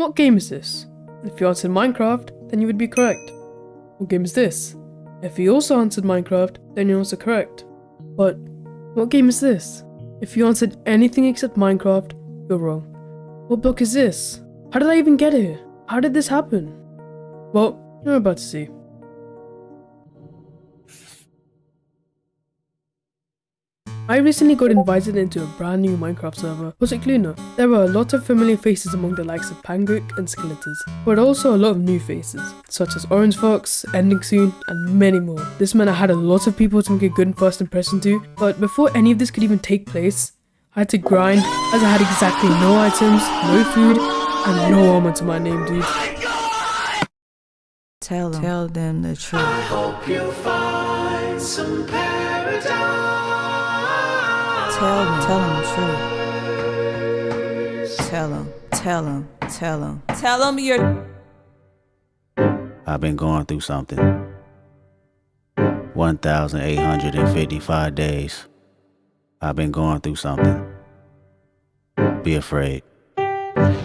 What game is this? If you answered Minecraft, then you would be correct. What game is this? If you also answered Minecraft, then you're also correct. But what game is this? If you answered anything except Minecraft, you're wrong. What block is this? How did I even get here? How did this happen? Well, you're about to see. I recently got invited into a brand new Minecraft server, Project Luna. There were a lot of familiar faces among the likes of Panguk and Skeletors, but also a lot of new faces, such as Orange Fox, Ending Soon, and many more. This meant I had a lot of people to make a good first impression to, but before any of this could even take place, I had to grind as I had exactly no items, no food, and no armor to my name, dude. Tell them the truth. I hope you find some paradise. Tell him the truth. Tell him you're... I've been going through something. 1,855 days. I've been going through something. Be afraid.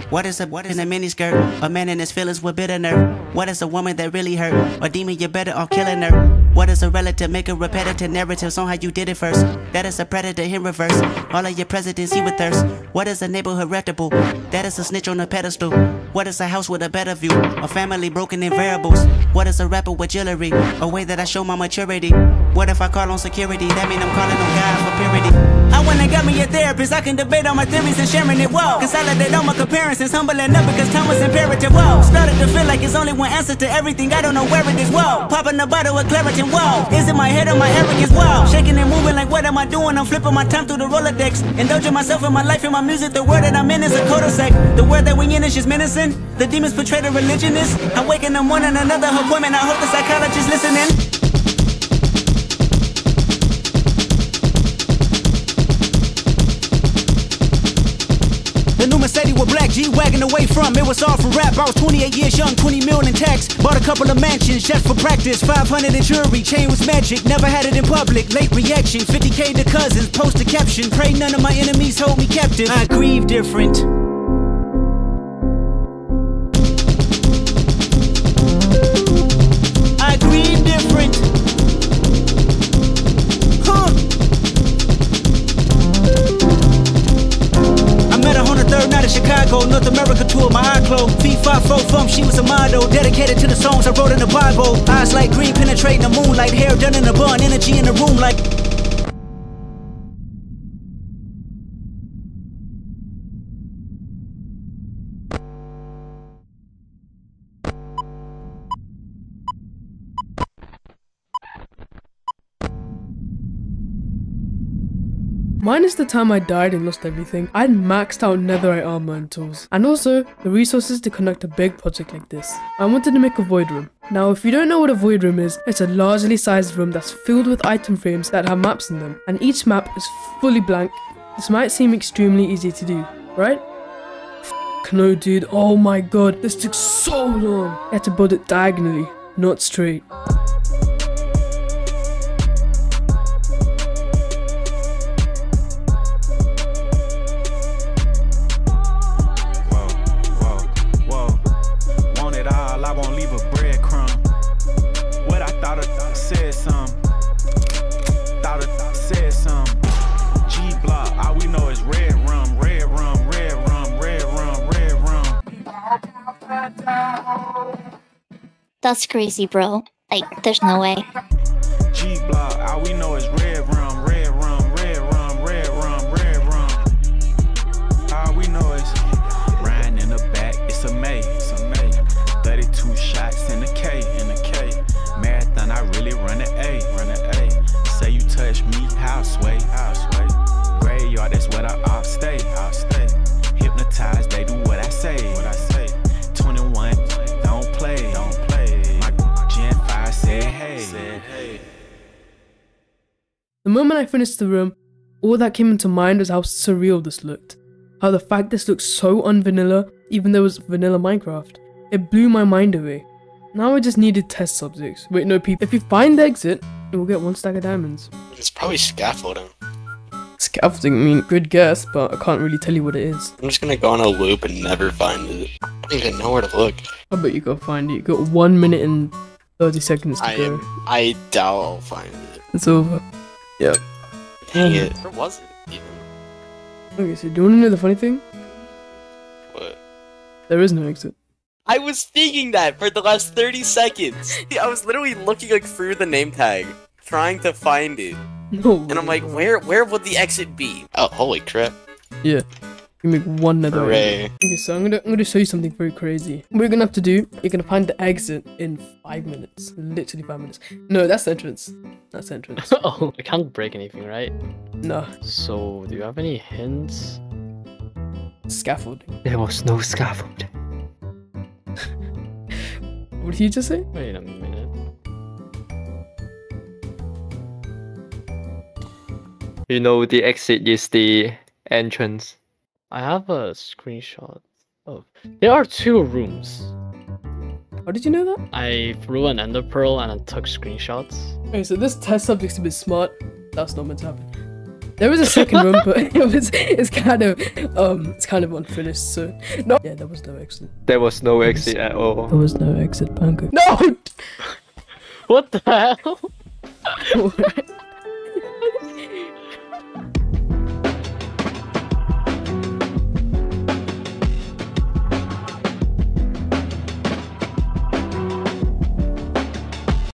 What is a miniskirt? A man and his feelings were bitter nerve. What is a woman that really hurt? A demon, you're better off killing her. What is a relative? Make a repetitive narratives on how you did it first. That is a predator in reverse. All of your presidency with thirst. What is a neighborhood reputable? That is a snitch on a pedestal. What is a house with a better view? A family broken in variables. What is a rapper with jewelry? A way that I show my maturity. What if I call on security? That mean I'm calling on God for purity. I went and got me a therapist. I can debate all my theories and sharing it well. Consolidate all my comparisons. Humbling up because time was imperative. Whoa. Started to feel like it's only one answer to everything. I don't know where it is. Whoa. Popping a bottle with clarity. Whoa. Is it my head or my arrogance? Whoa. Shaking and moving like what am I doing? I'm flipping my time through the Rolodex. Indulging myself in my life and my music. The world that I'm in is a cul-de-sac. The world that we in is just menacing. The demons portray the religionist. I wake in the morning, another appointment. I hope the psychologist listening. The new Mercedes with black G-Wagon away from. It was all for rap. I was 28 years young, 20 mil in tax. Bought a couple of mansions, just for practice. 500 in jewelry, chain was magic. Never had it in public, late reaction. 50K to cousins, post a caption. Pray none of my enemies hold me captive. I grieve different. I grieve different. Chicago, North America tour, my eye closed. Feet 5-4-fum, she was a model. Dedicated to the songs I wrote in the Bible. Eyes like green, penetrating the moonlight. Hair done in a bun, energy in the room like... Minus the time I died and lost everything, I had maxed out netherite armor and tools, and also the resources to conduct a big project like this. I wanted to make a void room. Now if you don't know what a void room is, it's a largely sized room that's filled with item frames that have maps in them, and each map is fully blank. This might seem extremely easy to do, right? No dude, oh my god, this took so long! I had to build it diagonally, not straight. That's crazy, bro. Like, there's no way. G block, all we know is red rum, red rum, red rum, red rum, red rum. All we know is riding in the back. It's a May, it's a May. 32 shots in the K, in the K. Marathon, I really run an A, run an A. Say you touch me, I'll sway. Graveyard, that's where I'll stay, I'll stay. Hypnotized, they do what I say, what I say. 21, don't play, don't play. The moment I finished the room, all that came into mind was how surreal this looked. How the fact this looked so unvanilla, even though it was vanilla Minecraft. It blew my mind away. Now I just needed test subjects. Wait, no people. If you find the exit, you'll get 1 stack of diamonds. It's probably scaffolding. Good guess, but I can't really tell you what it is. I'm just gonna go on a loop and never find it. I don't even know where to look. I bet you go find it. You got 1 minute and 30 seconds to go. I doubt I'll find it. It's over. Yep. Dang it. Where was it even? Okay, so do you want to know the funny thing? What? There is no exit. I was thinking that for the last 30 seconds. I was literally looking like through the name tag, trying to find it. No. And I'm like, where would the exit be? Oh, holy crap. Yeah. You make one nether. Hooray. Okay, so I'm gonna show you something very crazy. What you're gonna have to do, you're gonna find the exit in 5 minutes. Literally 5 minutes. No, that's the entrance. That's the entrance. Oh, I can't break anything, right? No. So, do you have any hints? Scaffolding. There was no scaffolding. What did he just say? Wait a minute. You know, the exit is the entrance. I have a screenshot of... There are 2 rooms. How did you know that? I threw an Ender pearl and I took screenshots. Okay, so this test subject's a bit smart. That's not meant to happen. There was a second room, but it's kind of unfinished, so... No. Yeah, there was no exit. There was no exit at all. There was no exit, Panguk. No! What the hell?